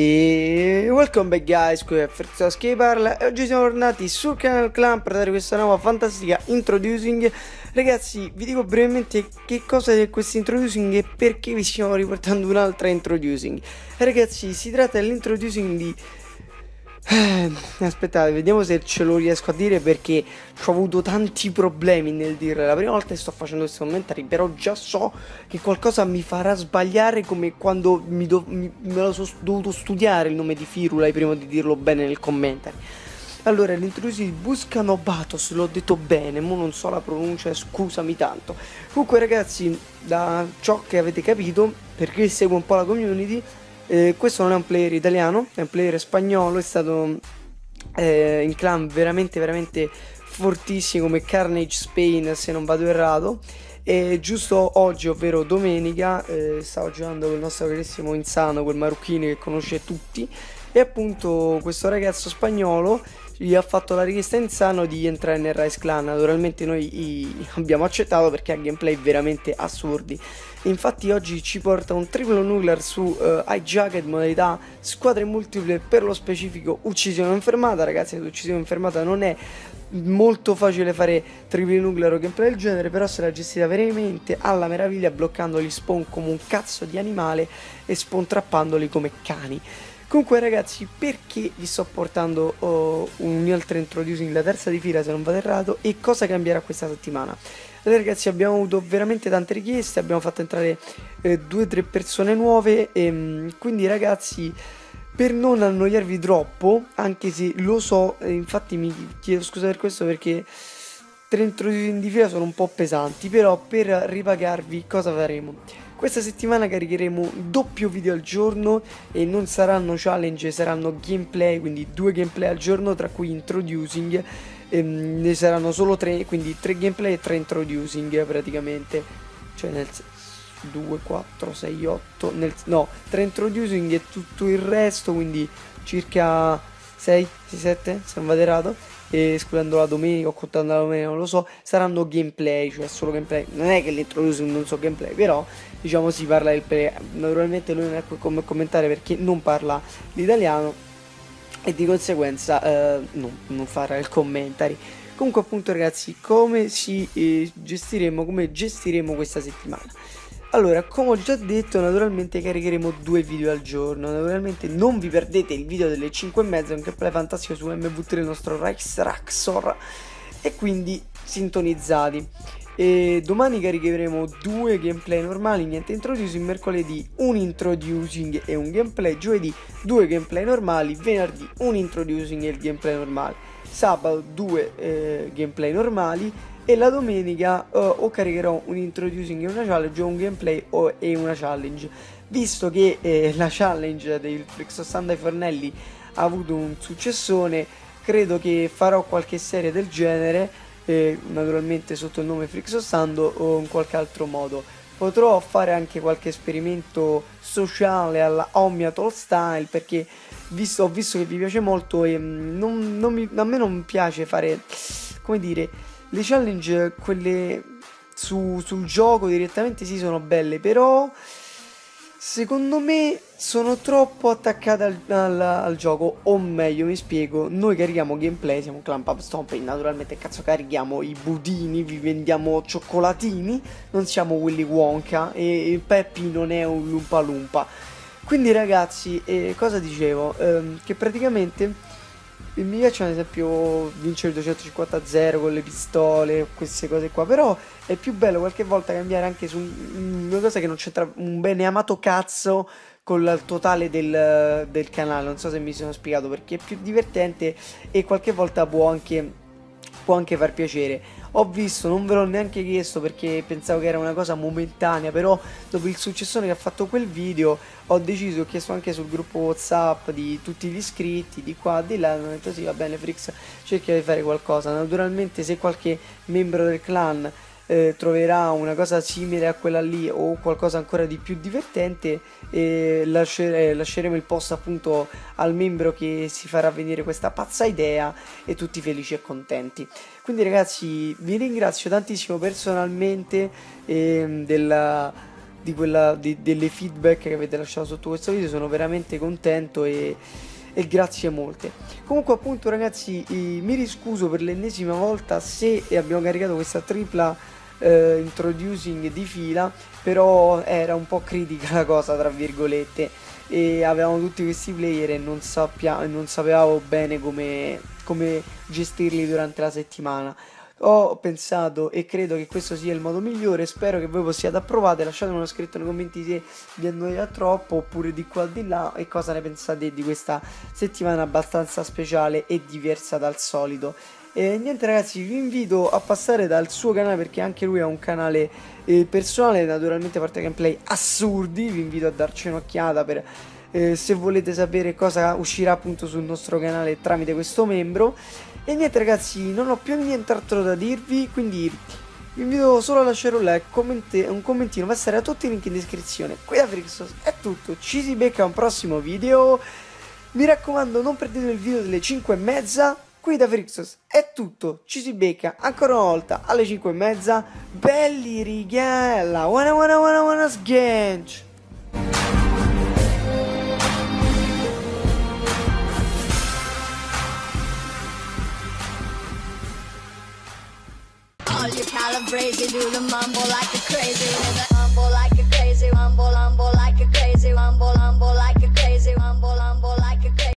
E welcome back guys, qui è Fersosky Parla e oggi siamo tornati sul canale Clan per dare questa nuova fantastica introducing. Ragazzi, vi dico brevemente che cosa è questo introducing e perché vi stiamo riportando un'altra introducing. Ragazzi, si tratta dell'introducing di... Aspettate, vediamo se ce lo riesco a dire perché ho avuto tanti problemi nel dirlo. La prima volta che sto facendo questi commentari, però già so che qualcosa mi farà sbagliare, come quando me lo sono dovuto studiare il nome di Firulai prima di dirlo bene nel commentare. Allora, l'introduzione di Buscano Batos, l'ho detto bene, mo non so la pronuncia, scusami tanto. Comunque ragazzi, da ciò che avete capito, perché seguo un po' la community, questo non è un player italiano, è un player spagnolo, è stato in clan veramente fortissimo come Carnage Spain, se non vado errato, e giusto oggi, ovvero domenica, stavo giocando con il nostro carissimo Insano, quel marocchino che conosce tutti, e appunto questo ragazzo spagnolo gli ha fatto la richiesta a Insano di entrare nel Rise Clan. Naturalmente noi abbiamo accettato perché ha gameplay veramente assurdi. Infatti oggi ci porta un triplo nuclear su hijacked, modalità squadre multiple, per lo specifico uccisione infermata. Ragazzi, l'uccisione infermata non è molto facile fare tripli nuclear o gameplay del genere, però se l'ha gestita veramente alla meraviglia, bloccando gli spawn come un cazzo di animale e spontrappandoli come cani. Comunque ragazzi, perché vi sto portando un'altra introducing, la terza di fila se non vado errato, e cosa cambierà questa settimana? Allora ragazzi, abbiamo avuto veramente tante richieste, abbiamo fatto entrare 2-3 persone nuove, e quindi ragazzi, per non annoiarvi troppo, anche se lo so, infatti mi chiedo scusa per questo perché 3 introducing di fila sono un po' pesanti, però per ripagarvi cosa faremo? Questa settimana caricheremo un doppio video al giorno e non saranno challenge, saranno gameplay, quindi 2 gameplay al giorno, tra cui introducing, ne saranno solo 3, quindi 3 gameplay e 3 introducing praticamente, cioè nel 2, 4, 6, 8, no, 3 introducing e tutto il resto, quindi circa 6, 7, se non vado errato, e escludendo la domenica o contando la domenica non lo so, saranno gameplay, cioè solo gameplay. Non è che l'introducing non so gameplay, però diciamo si parla del play. Naturalmente lui non è qui come commentare perché non parla l'italiano e di conseguenza non farà il commentary. Comunque appunto ragazzi, come gestiremo questa settimana? Allora, come ho già detto, naturalmente caricheremo 2 video al giorno. Naturalmente non vi perdete il video delle 5:30, un gameplay fantastico su MV3, il nostro Rex Racksor, e quindi sintonizzati. E domani caricheremo 2 gameplay normali, niente introducing. Mercoledì un introducing e un gameplay. Giovedì 2 gameplay normali. Venerdì un introducing e il gameplay normale. Sabato 2 gameplay normali. E la domenica o caricherò un introducing e una challenge, o un gameplay e una challenge. Visto che la challenge del Frixosando ai Fornelli ha avuto un successone, credo che farò qualche serie del genere, naturalmente sotto il nome Frixosando o in qualche altro modo. Potrò fare anche qualche esperimento sociale alla Omni a Tol Style, perché ho visto che vi piace molto e a me non piace fare, come dire... Le challenge, quelle sul gioco direttamente, sì, sono belle, però secondo me sono troppo attaccate al gioco. O meglio, mi spiego, noi carichiamo gameplay, siamo Clan Pub Stomping, naturalmente cazzo carichiamo i budini, vi vendiamo cioccolatini, non siamo Willy Wonka e Peppi non è un Lumpa Lumpa. Quindi ragazzi, cosa dicevo? Che praticamente... mi piacciono ad esempio vincere 250-0 con le pistole, queste cose qua, però è più bello qualche volta cambiare anche su una cosa che non c'entra un bene amato cazzo con il totale del canale. Non so se mi sono spiegato, perché è più divertente e qualche volta può anche far piacere. Ho visto, non ve l'ho neanche chiesto perché pensavo che era una cosa momentanea, però dopo il successone che ha fatto quel video ho chiesto anche sul gruppo WhatsApp di tutti gli iscritti di qua di là, hanno detto sì, va bene Frix, cerca di fare qualcosa. Naturalmente se qualche membro del clan troverà una cosa simile a quella lì o qualcosa ancora di più divertente, lasceremo il posto appunto al membro che si farà venire questa pazza idea, e tutti felici e contenti. Quindi ragazzi, vi ringrazio tantissimo personalmente delle feedback che avete lasciato sotto questo video, sono veramente contento e grazie molte. Comunque appunto ragazzi, mi riscuso per l'ennesima volta se abbiamo caricato questa tripla introducing di fila, però era un po' critica la cosa tra virgolette e avevamo tutti questi player e non sapevamo bene come gestirli durante la settimana. Ho pensato e credo che questo sia il modo migliore, spero che voi possiate approvare. Lasciatemi uno scritto nei commenti se vi annoia troppo oppure di qua o di là e cosa ne pensate di questa settimana abbastanza speciale e diversa dal solito. E niente ragazzi, vi invito a passare dal suo canale, perché anche lui ha un canale personale, naturalmente parte gameplay assurdi. Vi invito a darci un'occhiata per se volete sapere cosa uscirà appunto sul nostro canale tramite questo membro. E niente ragazzi, non ho più nient'altro da dirvi, quindi vi invito solo a lasciare un like, un commentino, passare a tutti i link in descrizione. Qui da Frixos è tutto, ci si becca a un prossimo video, mi raccomando non perdete il video delle 5:30, qui da Frixos è tutto, ci si becca ancora una volta alle 5:30, belli rigella, buona sganch! All you calibrate, you do the mumble like a crazy.